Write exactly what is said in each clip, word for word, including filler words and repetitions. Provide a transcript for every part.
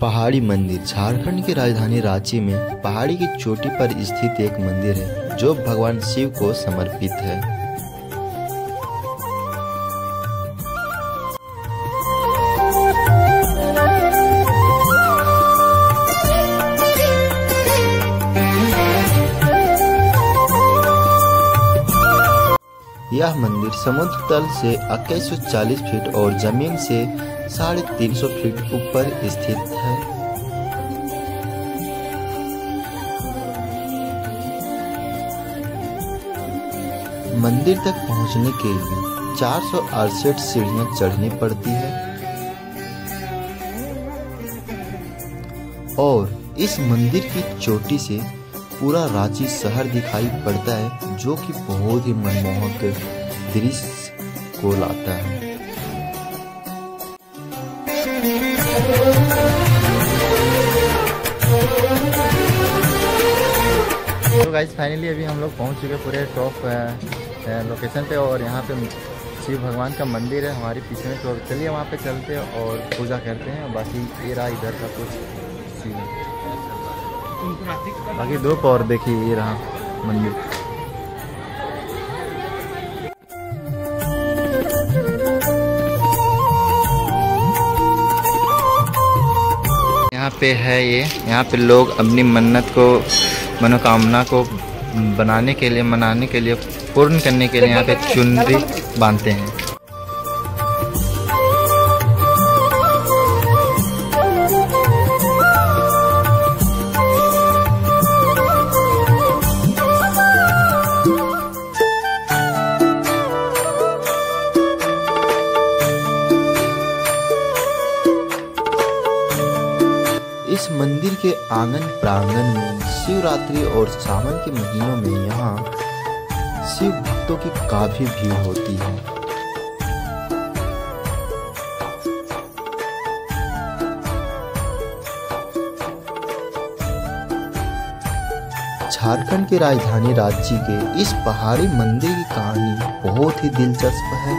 पहाड़ी मंदिर झारखंड की राजधानी रांची में पहाड़ी की चोटी पर स्थित एक मंदिर है जो भगवान शिव को समर्पित है। यह मंदिर समुद्र तल से इक्कीस सौ चालीस फीट और जमीन से साढ़े तीन सौ फीट ऊपर स्थित है। मंदिर तक पहुंचने के लिए चार सौ अड़सठ सीढ़ियां चढ़नी पड़ती है और इस मंदिर की चोटी से पूरा रांची शहर दिखाई पड़ता है, जो कि बहुत ही मनमोहक दृश्य को लाता है। तो गाइस फाइनली अभी हम लोग पहुंच चुके पूरे टॉप लोकेशन पे और यहाँ पे शिव भगवान का मंदिर है हमारे पीछे में, तो चलिए वहाँ पे चलते हैं और पूजा करते हैं। बाकी ये रहा इधर का कुछ सीन, बाकी धूप और देखिए ये रहा मंदिर। यहाँ पे है ये, यहाँ पे लोग अपनी मन्नत को मनोकामना को बनाने के लिए मनाने के लिए पूर्ण करने के लिए यहाँ पे चुनरी बांधते हैं। इस मंदिर के आंगन प्रांगण में शिवरात्रि और श्रावन के महीनों में यहाँ शिव भक्तों की काफी भीड़ होती है। झारखंड की राजधानी रांची के इस पहाड़ी मंदिर की कहानी बहुत ही दिलचस्प है।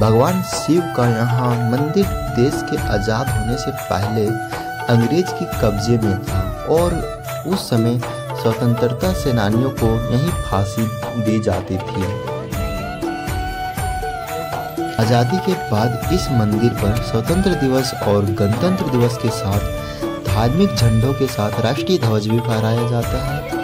भगवान शिव का यहाँ मंदिर देश के आजाद होने से पहले अंग्रेज की कब्जे में था और उस समय स्वतंत्रता सेनानियों को यहीं फांसी दी जाती थी। आज़ादी के बाद इस मंदिर पर स्वतंत्र दिवस और गणतंत्र दिवस के साथ धार्मिक झंडों के साथ राष्ट्रीय ध्वज भी फहराया जाता है।